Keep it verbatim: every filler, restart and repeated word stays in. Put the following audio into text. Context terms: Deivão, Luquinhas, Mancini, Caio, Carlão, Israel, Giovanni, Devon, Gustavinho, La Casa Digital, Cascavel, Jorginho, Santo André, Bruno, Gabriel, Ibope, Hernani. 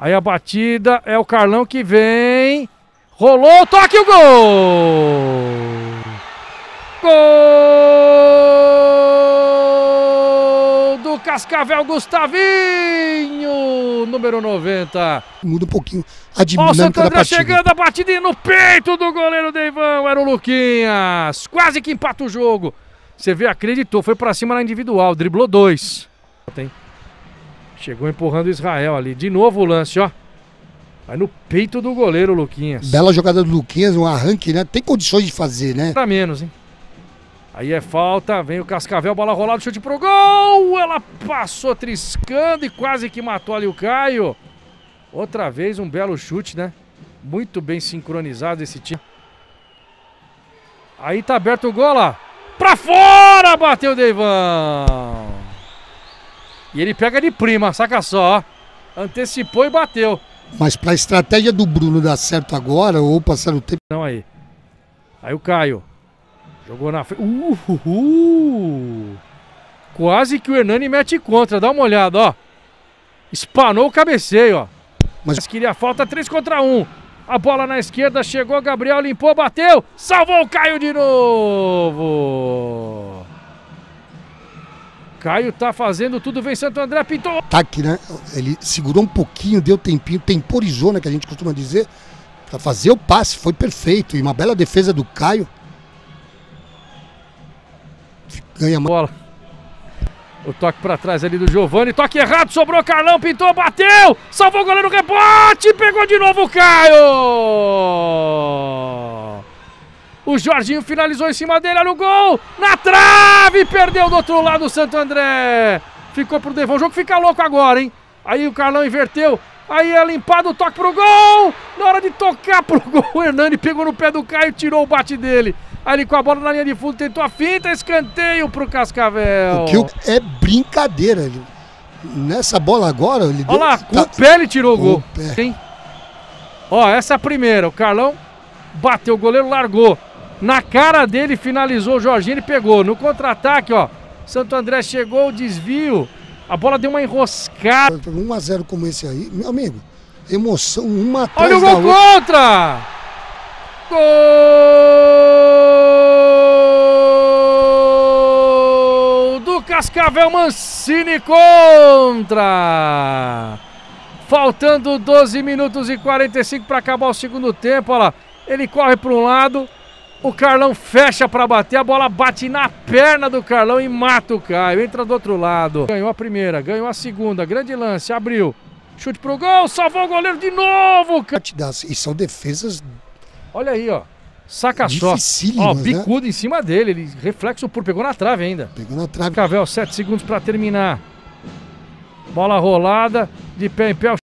Aí a batida é o Carlão que vem. Rolou o toque e o gol! Gol do Cascavel, Gustavinho, número noventa. Muda um pouquinho a dinâmica. Ó, Santo André da partida. Chegando a batida no peito do goleiro Deivão. Era o Luquinhas. Quase que empata o jogo. Você vê, acreditou. Foi pra cima na individual. Driblou dois. Tem. Chegou empurrando o Israel ali. De novo o lance, ó. Vai no peito do goleiro, Luquinhas. Bela jogada do Luquinhas, um arranque, né? Tem condições de fazer, né? Pra menos, hein? Aí é falta, vem o Cascavel, bola rolada, chute pro gol! Ela passou triscando e quase que matou ali o Caio. Outra vez um belo chute, né? Muito bem sincronizado esse time. Aí tá aberto o gol, ó. Pra fora, bateu o Deivão! E ele pega de prima, saca só, ó. Antecipou e bateu. Mas pra estratégia do Bruno dar certo agora, ou passar o tempo... Não, aí. Aí o Caio. Jogou na frente. Uh, uh, uh. Quase que o Hernani mete contra. Dá uma olhada, ó. Espanou o cabeceio, ó. Mas, Mas queria falta, três contra um. A bola na esquerda, chegou, Gabriel limpou, bateu. Salvou o Caio de novo. Caio tá fazendo tudo, vem Santo André, pintou. Ataque, né? Ele segurou um pouquinho, deu tempinho, temporizou, né? Que a gente costuma dizer. Pra fazer o passe, foi perfeito. E uma bela defesa do Caio. Ganha a bola. O toque pra trás ali do Giovanni. Toque errado, sobrou Carlão, pintou, bateu. Salvou o goleiro, rebote. Pegou de novo o Caio. O Jorginho finalizou em cima dele, olha o gol! Na trave! Perdeu do outro lado o Santo André! Ficou pro Devon, o jogo fica louco agora, hein? Aí o Carlão inverteu, aí é limpado, o toque pro gol! Na hora de tocar pro gol, o Hernani pegou no pé do Caio, tirou o bate dele. Aí ele com a bola na linha de fundo, tentou a finta, escanteio pro Cascavel. O que é brincadeira, ele. Nessa bola agora, ele deu... Olha lá, com tá... o pé ele tirou o gol. Hein? Ó, essa é a primeira, o Carlão bateu, o goleiro largou. Na cara dele, finalizou o Jorginho, ele pegou. No contra-ataque, ó, Santo André chegou, desvio. A bola deu uma enroscada. um a zero como esse aí, meu amigo, emoção, uma atrás. Olha o gol contra! Gol do Cascavel, Mancini contra! Faltando doze minutos e quarenta e cinco para acabar o segundo tempo, olha lá. Ele corre para um lado... O Carlão fecha pra bater, a bola bate na perna do Carlão e mata o Caio. Entra do outro lado. Ganhou a primeira, ganhou a segunda. Grande lance, abriu. Chute pro gol, salvou o goleiro de novo. E são defesas... Olha aí, ó. Saca só. Ó, bicudo, né? Em cima dele. Ele reflexo puro. Pegou na trave ainda. Pegou na trave. Cavel, sete segundos pra terminar. Bola rolada, de pé em pé.